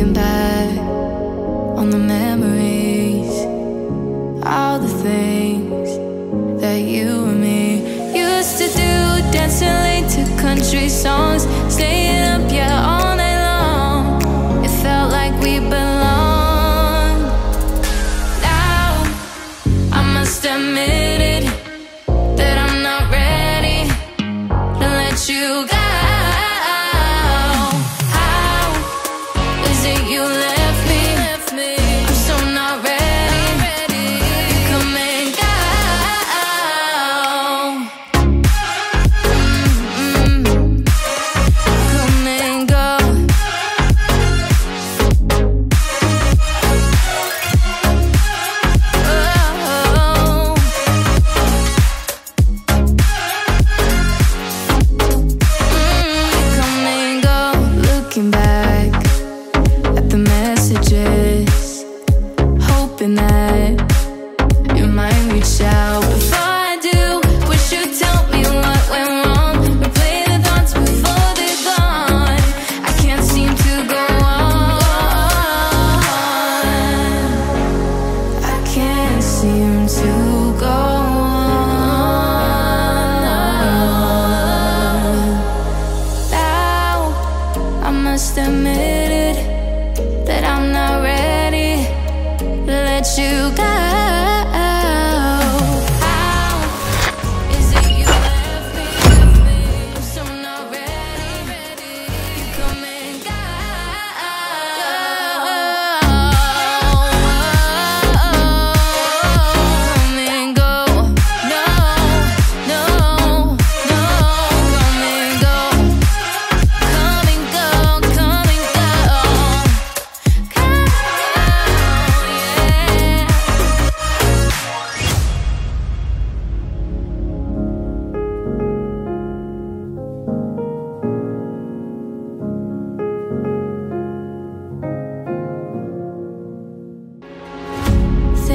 looking back on the memories, all the things that you and me used to do, dancing late to country songs, staying up, yeah, all night long. It felt like we belonged. Now, I must admit it, that I'm not ready to let you go.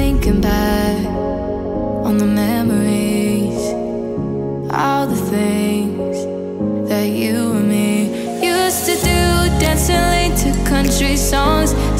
Thinking back on the memories, all the things that you and me used to do, dancing late to country songs.